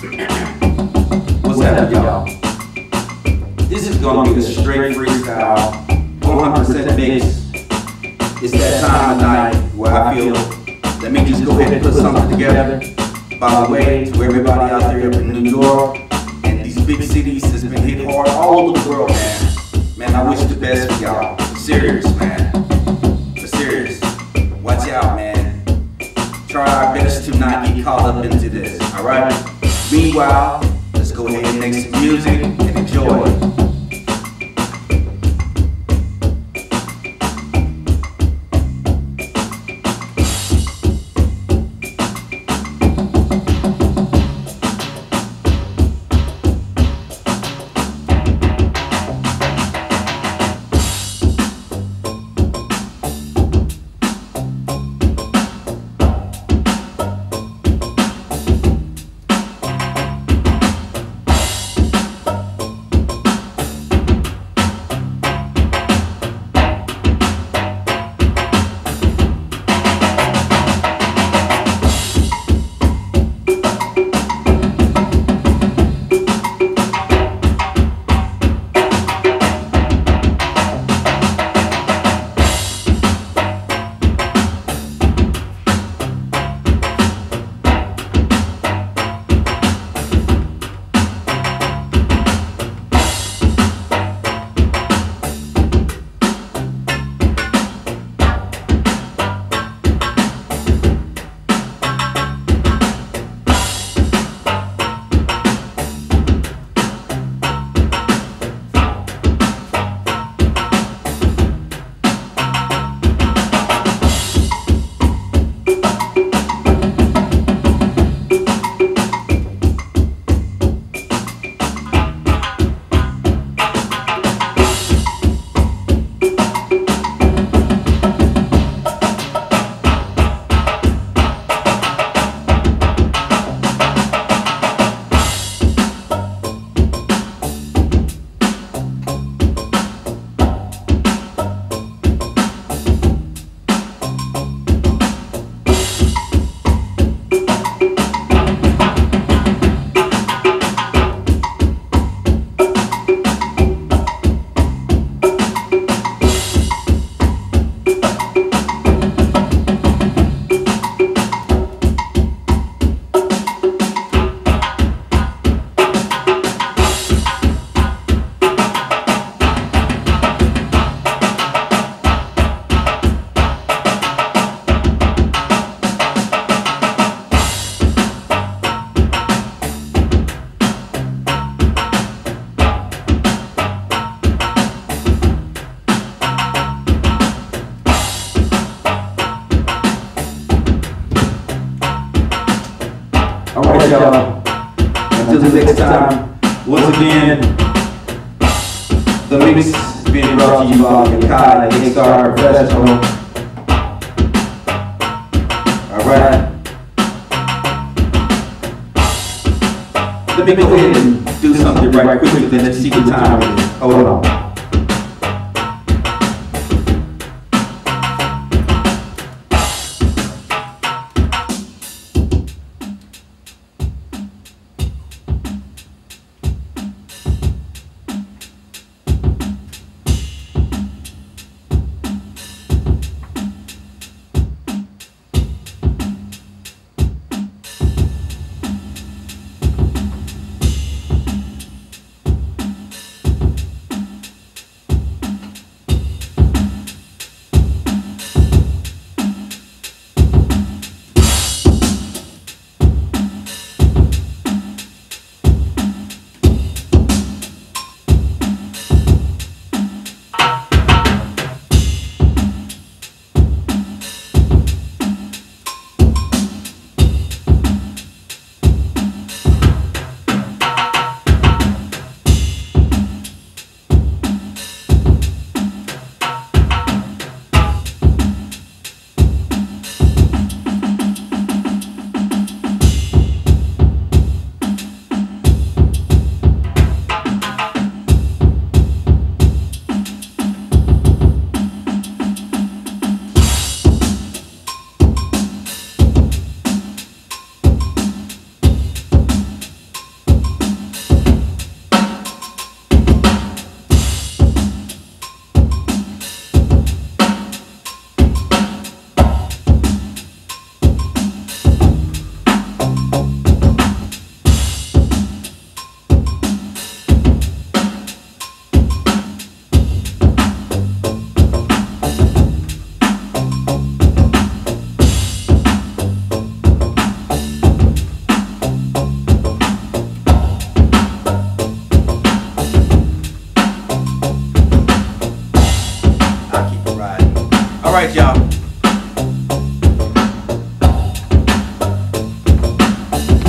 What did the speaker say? What's that about? This is going to be the straight freestyle, 100% mix. It's that time of night where I feel, let me just go ahead and put something together. By the way, to everybody out there in New York and these big cities that's been hit hard all over the world, man. Man, I wish the best for y'all. I'm serious, man. I'm serious. Watch out, man. Try our best to not get caught up into this, alright? Meanwhile, let's go ahead and make some music and enjoy it. Until the next time, once again, the mix is being brought to you by Akai XR Professional. Alright. Let me go ahead and do something right quickly, then let's see what time it is. Hold on. y'all.